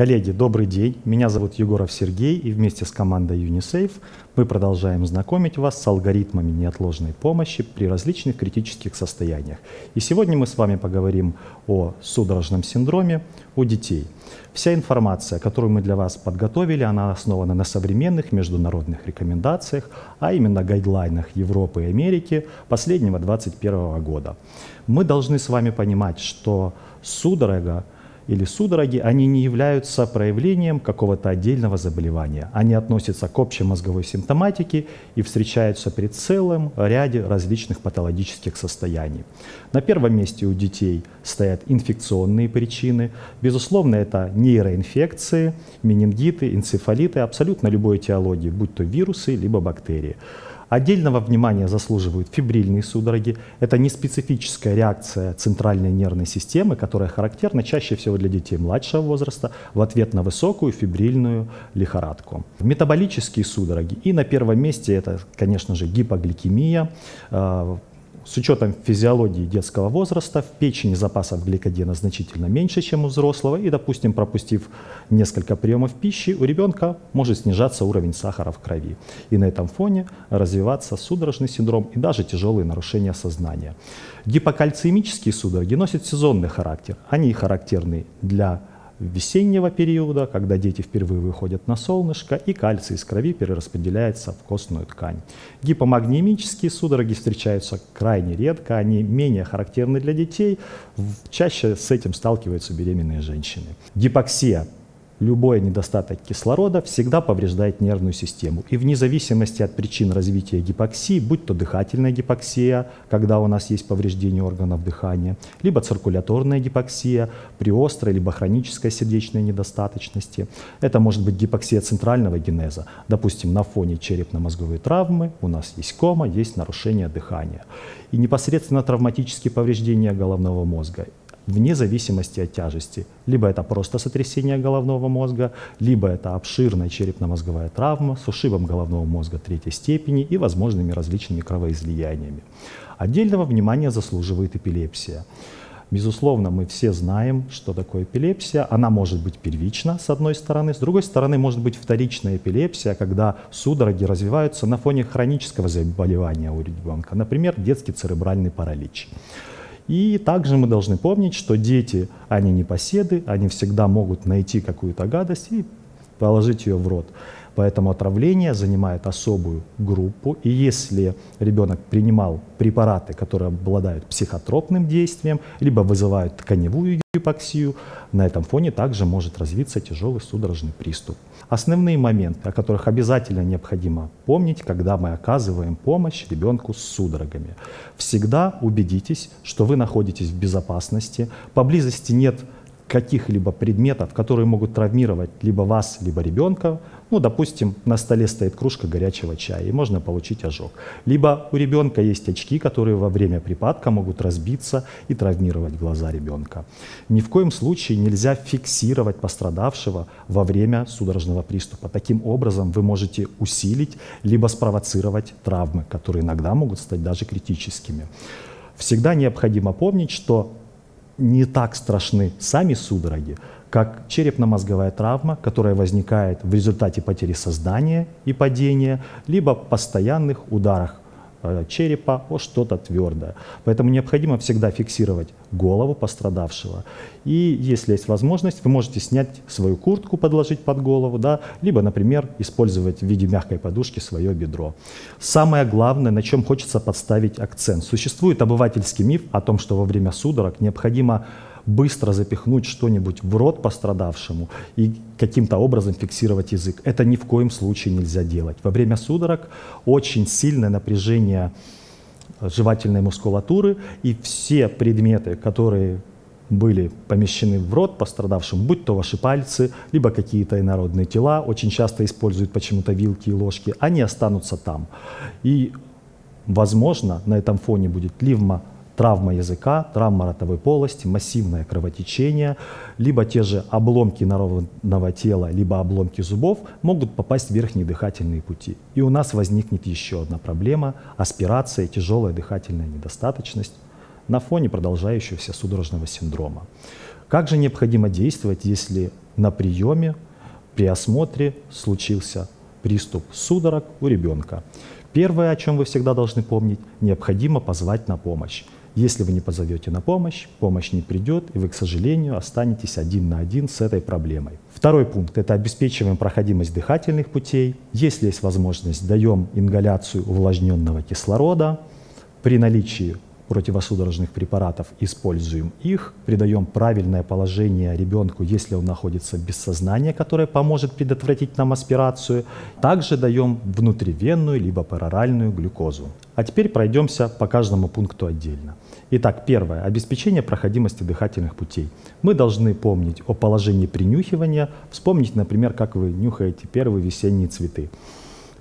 Коллеги, добрый день. Меня зовут Егоров Сергей, и вместе с командой UNISAFE мы продолжаем знакомить вас с алгоритмами неотложной помощи при различных критических состояниях. И сегодня мы с вами поговорим о судорожном синдроме у детей. Вся информация, которую мы для вас подготовили, она основана на современных международных рекомендациях, а именно гайдлайнах Европы и Америки последнего 2021 года. Мы должны с вами понимать, что судорога или судороги, они не являются проявлением какого-то отдельного заболевания. Они относятся к общей мозговой симптоматике и встречаются при целом ряде различных патологических состояний. На первом месте у детей стоят инфекционные причины. Безусловно, это нейроинфекции, менингиты, энцефалиты, абсолютно любой этиологии, будь то вирусы, либо бактерии. Отдельного внимания заслуживают фебрильные судороги. Это неспецифическая реакция центральной нервной системы, которая характерна чаще всего для детей младшего возраста в ответ на высокую фебрильную лихорадку. Метаболические судороги. И на первом месте это, конечно же, гипогликемия. С учетом физиологии детского возраста в печени запасов гликогена значительно меньше, чем у взрослого, и, допустим, пропустив несколько приемов пищи, у ребенка может снижаться уровень сахара в крови. И на этом фоне развиваться судорожный синдром и даже тяжелые нарушения сознания. Гипокальцемические судороги носят сезонный характер. Они характерны для весеннего периода, когда дети впервые выходят на солнышко, и кальций из крови перераспределяется в костную ткань. Гипомагнемические судороги встречаются крайне редко, они менее характерны для детей, чаще с этим сталкиваются беременные женщины. Гипоксия. Любой недостаток кислорода всегда повреждает нервную систему. И вне зависимости от причин развития гипоксии, будь то дыхательная гипоксия, когда у нас есть повреждение органов дыхания, либо циркуляторная гипоксия при острой либо хронической сердечной недостаточности. Это может быть гипоксия центрального генеза. Допустим, на фоне черепно-мозговой травмы у нас есть кома, есть нарушение дыхания. И непосредственно травматические повреждения головного мозга, вне зависимости от тяжести. Либо это просто сотрясение головного мозга, либо это обширная черепно-мозговая травма с ушибом головного мозга третьей степени и возможными различными кровоизлияниями. Отдельного внимания заслуживает эпилепсия. Безусловно, мы все знаем, что такое эпилепсия. Она может быть первична, с одной стороны. С другой стороны, может быть вторичная эпилепсия, когда судороги развиваются на фоне хронического заболевания у ребенка. Например, детский церебральный паралич. И также мы должны помнить, что дети, они непоседы, они всегда могут найти какую-то гадость и положить ее в рот. Поэтому отравление занимает особую группу. И если ребенок принимал препараты, которые обладают психотропным действием, либо вызывают тканевую гипоксию, на этом фоне также может развиться тяжелый судорожный приступ. Основные моменты, о которых обязательно необходимо помнить, когда мы оказываем помощь ребенку с судорогами. Всегда убедитесь, что вы находитесь в безопасности, поблизости нет каких-либо предметов, которые могут травмировать либо вас, либо ребенка. Ну, допустим, на столе стоит кружка горячего чая, и можно получить ожог. Либо у ребенка есть очки, которые во время припадка могут разбиться и травмировать глаза ребенка. Ни в коем случае нельзя фиксировать пострадавшего во время судорожного приступа. Таким образом, вы можете усилить, либо спровоцировать травмы, которые иногда могут стать даже критическими. Всегда необходимо помнить, что не так страшны сами судороги, как черепно-мозговая травма, которая возникает в результате потери сознания и падения, либо постоянных ударах черепа о что-то твердое. Поэтому необходимо всегда фиксировать голову пострадавшего. И если есть возможность, вы можете снять свою куртку, подложить под голову, да, либо, например, использовать в виде мягкой подушки свое бедро. Самое главное, на чем хочется поставить акцент. Существует обывательский миф о том, что во время судорог необходимо быстро запихнуть что-нибудь в рот пострадавшему и каким-то образом фиксировать язык. Это ни в коем случае нельзя делать. Во время судорог очень сильное напряжение жевательной мускулатуры, и все предметы, которые были помещены в рот пострадавшим, будь то ваши пальцы, либо какие-то инородные тела, очень часто используют почему-то вилки и ложки, они останутся там. И, возможно, на этом фоне будет либо травма языка, травма ротовой полости, массивное кровотечение, либо те же обломки инородного тела, либо обломки зубов могут попасть в верхние дыхательные пути. И у нас возникнет еще одна проблема – аспирация и тяжелая дыхательная недостаточность на фоне продолжающегося судорожного синдрома. Как же необходимо действовать, если на приеме, при осмотре случился приступ судорог у ребенка? Первое, о чем вы всегда должны помнить, необходимо позвать на помощь. Если вы не позовете на помощь, помощь не придет, и вы, к сожалению, останетесь один на один с этой проблемой. Второй пункт – это обеспечиваем проходимость дыхательных путей. Если есть возможность, даем ингаляцию увлажненного кислорода. При наличии противосудорожных препаратов используем их. Придаем правильное положение ребенку, если он находится без сознания, которое поможет предотвратить нам аспирацию. Также даем внутривенную либо пероральную глюкозу. А теперь пройдемся по каждому пункту отдельно. Итак, первое. Обеспечение проходимости дыхательных путей. Мы должны помнить о положении принюхивания. Вспомнить, например, как вы нюхаете первые весенние цветы.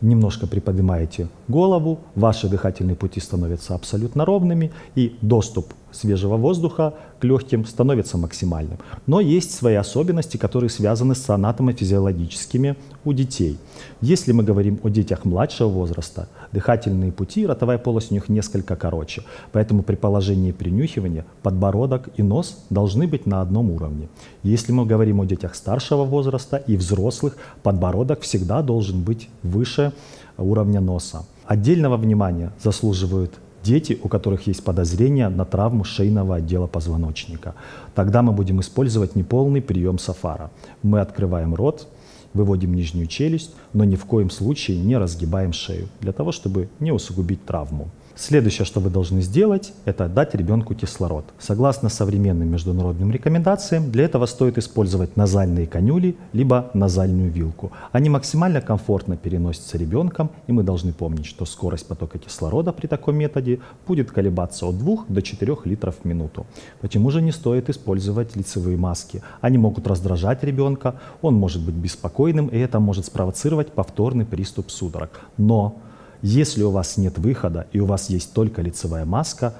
Немножко приподнимаете голову, ваши дыхательные пути становятся абсолютно ровными, и доступ свежего воздуха к легким становится максимальным. Но есть свои особенности, которые связаны с анатомофизиологическими у детей. Если мы говорим о детях младшего возраста, дыхательные пути, ротовая полость у них несколько короче. Поэтому при положении принюхивания подбородок и нос должны быть на одном уровне. Если мы говорим о детях старшего возраста и взрослых, подбородок всегда должен быть выше уровня носа. Отдельного внимания заслуживают дети, у которых есть подозрение на травму шейного отдела позвоночника. Тогда мы будем использовать неполный прием Сафара. Мы открываем рот, выводим нижнюю челюсть, но ни в коем случае не разгибаем шею, для того, чтобы не усугубить травму. Следующее, что вы должны сделать, это дать ребенку кислород. Согласно современным международным рекомендациям, для этого стоит использовать назальные канюли, либо назальную вилку. Они максимально комфортно переносятся ребенком, и мы должны помнить, что скорость потока кислорода при таком методе будет колебаться от 2 до 4 литров в минуту. Почему же не стоит использовать лицевые маски? Они могут раздражать ребенка, он может быть беспокойным, и это может спровоцировать повторный приступ судорог. Но если у вас нет выхода и у вас есть только лицевая маска,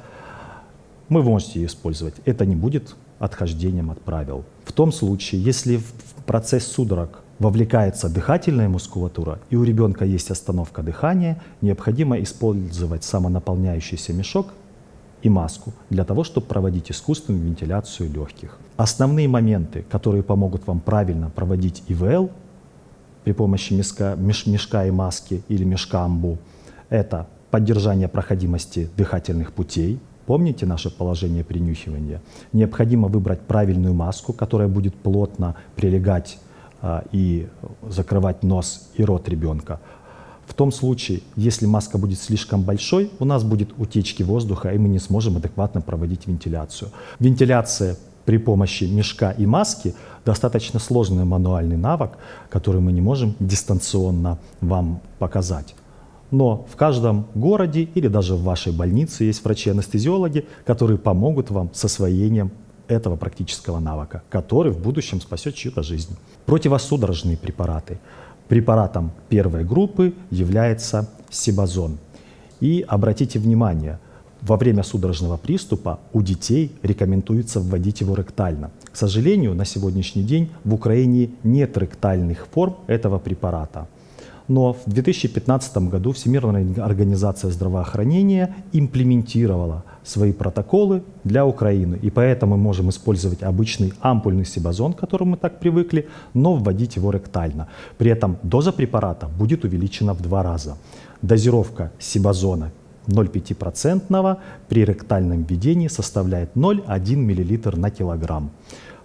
вы можете ее использовать. Это не будет отхождением от правил. В том случае, если в процесс судорог вовлекается дыхательная мускулатура и у ребенка есть остановка дыхания, необходимо использовать самонаполняющийся мешок и маску для того, чтобы проводить искусственную вентиляцию легких. Основные моменты, которые помогут вам правильно проводить ИВЛ, при помощи мешка и маски или мешка амбу, это поддержание проходимости дыхательных путей. Помните наше положение принюхивания? Необходимо выбрать правильную маску, которая будет плотно прилегать и закрывать нос и рот ребенка. В том случае, если маска будет слишком большой, у нас будут утечки воздуха, и мы не сможем адекватно проводить вентиляцию. Вентиляция при помощи мешка и маски достаточно сложный мануальный навык, который мы не можем дистанционно вам показать. Но в каждом городе или даже в вашей больнице есть врачи-анестезиологи, которые помогут вам с освоением этого практического навыка, который в будущем спасет чью-то жизнь. Противосудорожные препараты. Препаратом первой группы является сибазон. И обратите внимание, во время судорожного приступа у детей рекомендуется вводить его ректально. К сожалению, на сегодняшний день в Украине нет ректальных форм этого препарата. Но в 2015 году Всемирная организация здравоохранения имплементировала свои протоколы для Украины. И поэтому мы можем использовать обычный ампульный сибазон, к которому мы так привыкли, но вводить его ректально. При этом доза препарата будет увеличена в 2 раза. Дозировка сибазона 0,5% при ректальном введении составляет 0,1 мл на килограмм.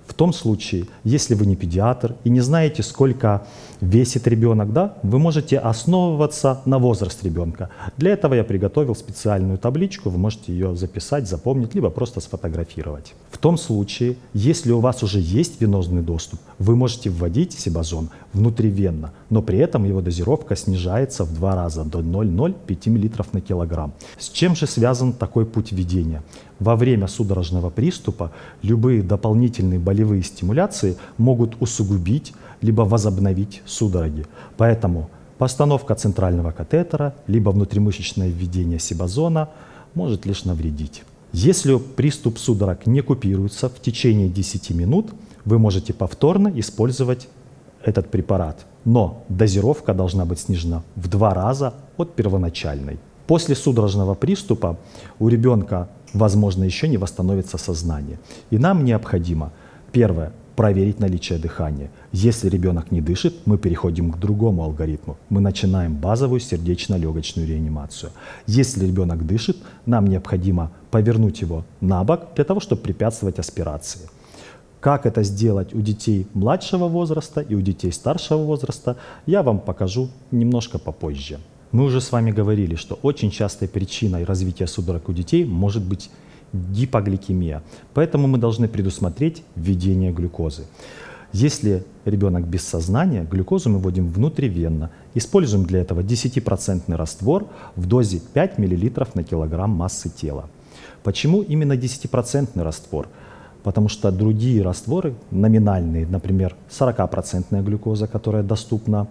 В том случае, если вы не педиатр и не знаете, сколько весит ребенок, да, вы можете основываться на возраст ребенка. Для этого я приготовил специальную табличку, вы можете ее записать, запомнить, либо просто сфотографировать. В том случае, если у вас уже есть венозный доступ, вы можете вводить сибазон внутривенно, но при этом его дозировка снижается в 2 раза, до 0,05 мл на килограмм. С чем же связан такой путь введения? Во время судорожного приступа любые дополнительные болевые стимуляции могут усугубить либо возобновить судороги. Поэтому постановка центрального катетера либо внутримышечное введение сибазона может лишь навредить. Если приступ судорог не купируется в течение 10 минут, вы можете повторно использовать этот препарат. Но дозировка должна быть снижена в 2 раза от первоначальной. После судорожного приступа у ребенка, возможно, еще не восстановится сознание. И нам необходимо Первое. Проверить наличие дыхания. Если ребенок не дышит, мы переходим к другому алгоритму. Мы начинаем базовую сердечно-легочную реанимацию. Если ребенок дышит, нам необходимо повернуть его на бок для того, чтобы препятствовать аспирации. Как это сделать у детей младшего возраста и у детей старшего возраста, я вам покажу немножко попозже. Мы уже с вами говорили, что очень частой причиной развития судорог у детей может быть гипогликемия. Поэтому мы должны предусмотреть введение глюкозы. Если ребенок без сознания, глюкозу мы вводим внутривенно. Используем для этого 10% раствор в дозе 5 мл на килограмм массы тела. Почему именно 10% раствор? Потому что другие растворы, номинальные, например, 40% глюкоза, которая доступна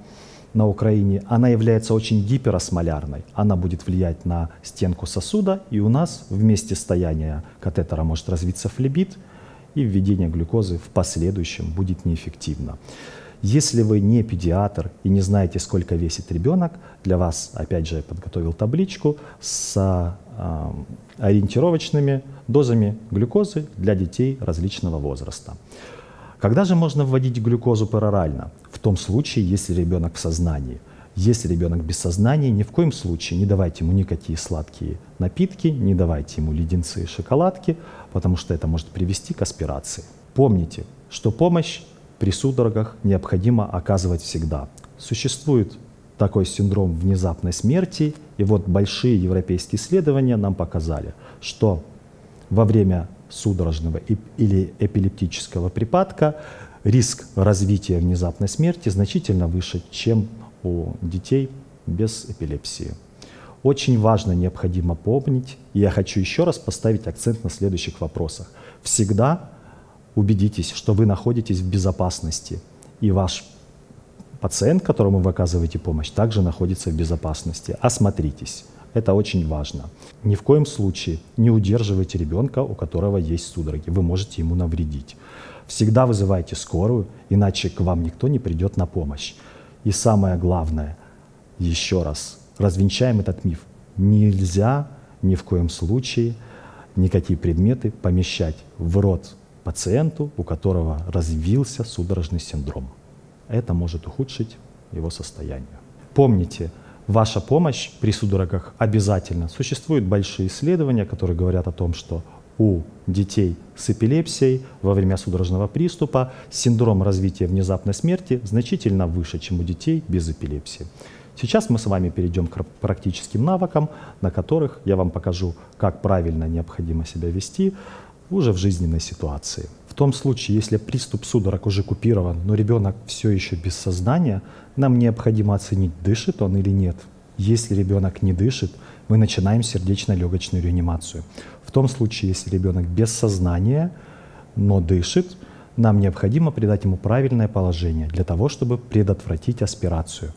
на Украине, она является очень гиперосмолярной. Она будет влиять на стенку сосуда, и у нас в месте стояния катетера может развиться флебит, и введение глюкозы в последующем будет неэффективно. Если вы не педиатр и не знаете, сколько весит ребенок, для вас, опять же, я подготовил табличку с ориентировочными дозами глюкозы для детей различного возраста. Когда же можно вводить глюкозу перорально? В том случае, если ребенок в сознании. Если ребенок без сознания, ни в коем случае не давайте ему никакие сладкие напитки, не давайте ему леденцы и шоколадки, потому что это может привести к аспирации. Помните, что помощь при судорогах необходимо оказывать всегда. Существует такой синдром внезапной смерти, и вот большие европейские исследования нам показали, что во время судорожного или эпилептического припадка риск развития внезапной смерти значительно выше, чем у детей без эпилепсии. Очень важно, необходимо помнить, и я хочу еще раз поставить акцент на следующих вопросах. Всегда убедитесь, что вы находитесь в безопасности, и ваш пациент, которому вы оказываете помощь, также находится в безопасности. Осмотритесь. Это очень важно. Ни в коем случае не удерживайте ребенка, у которого есть судороги. Вы можете ему навредить. Всегда вызывайте скорую, иначе к вам никто не придет на помощь. И самое главное, еще раз, развенчаем этот миф. Нельзя ни в коем случае никакие предметы помещать в рот пациенту, у которого развился судорожный синдром. Это может ухудшить его состояние. Помните, ваша помощь при судорогах обязательно. Существуют большие исследования, которые говорят о том, что у детей с эпилепсией во время судорожного приступа синдром развития внезапной смерти значительно выше, чем у детей без эпилепсии. Сейчас мы с вами перейдем к практическим навыкам, на которых я вам покажу, как правильно необходимо себя вести уже в жизненной ситуации. В том случае, если приступ судорог уже купирован, но ребенок все еще без сознания, нам необходимо оценить, дышит он или нет. Если ребенок не дышит, мы начинаем сердечно-легочную реанимацию. В том случае, если ребенок без сознания, но дышит, нам необходимо придать ему правильное положение для того, чтобы предотвратить аспирацию.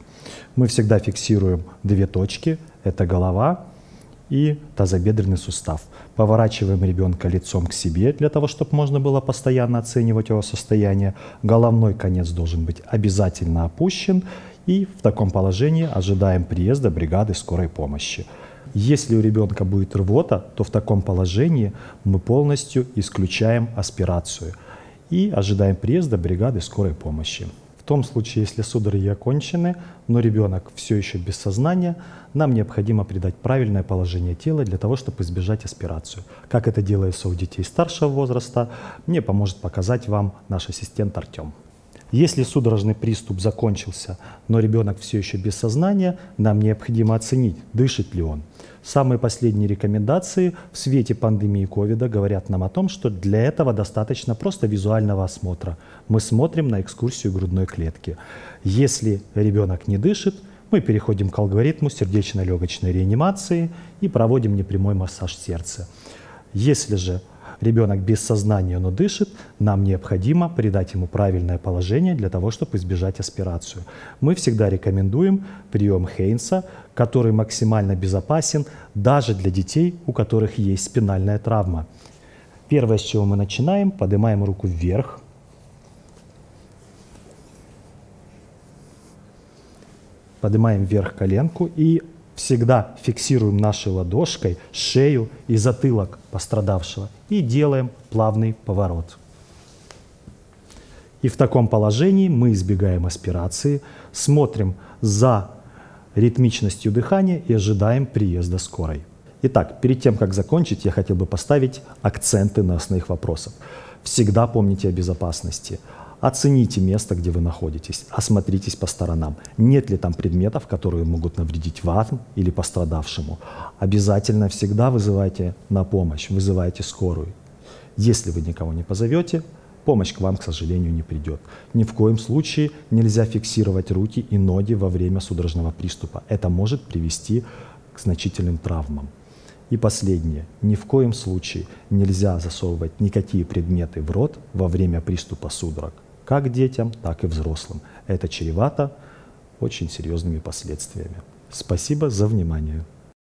Мы всегда фиксируем две точки – это голова и тазобедренный сустав. Поворачиваем ребенка лицом к себе для того, чтобы можно было постоянно оценивать его состояние. Головной конец должен быть обязательно опущен. И в таком положении ожидаем приезда бригады скорой помощи. Если у ребенка будет рвота, то в таком положении мы полностью исключаем аспирацию. И ожидаем приезда бригады скорой помощи. В том случае, если судороги окончены, но ребенок все еще без сознания, нам необходимо придать правильное положение тела для того, чтобы избежать аспирацию. Как это делается у детей старшего возраста, мне поможет показать вам наш ассистент Артем. Если судорожный приступ закончился, но ребенок все еще без сознания, нам необходимо оценить, дышит ли он. Самые последние рекомендации в свете пандемии ковида говорят нам о том, что для этого достаточно просто визуального осмотра. Мы смотрим на экскурсию грудной клетки. Если ребенок не дышит, мы переходим к алгоритму сердечно-легочной реанимации и проводим непрямой массаж сердца. Если же ребенок без сознания, но дышит, нам необходимо придать ему правильное положение для того, чтобы избежать аспирацию. Мы всегда рекомендуем прием Хейнса, который максимально безопасен даже для детей, у которых есть спинальная травма. Первое, с чего мы начинаем, поднимаем руку вверх. Поднимаем вверх коленку и всегда фиксируем нашей ладошкой шею и затылок пострадавшего и делаем плавный поворот. И в таком положении мы избегаем аспирации, смотрим за ритмичностью дыхания и ожидаем приезда скорой. Итак, перед тем, как закончить, я хотел бы поставить акценты на основных вопросах. Всегда помните о безопасности. Оцените место, где вы находитесь, осмотритесь по сторонам. Нет ли там предметов, которые могут навредить вам или пострадавшему. Обязательно всегда вызывайте на помощь, вызывайте скорую. Если вы никого не позовете, помощь к вам, к сожалению, не придет. Ни в коем случае нельзя фиксировать руки и ноги во время судорожного приступа. Это может привести к значительным травмам. И последнее. Ни в коем случае нельзя засовывать никакие предметы в рот во время приступа судорог. Как детям, так и взрослым. Это чревато очень серьезными последствиями. Спасибо за внимание.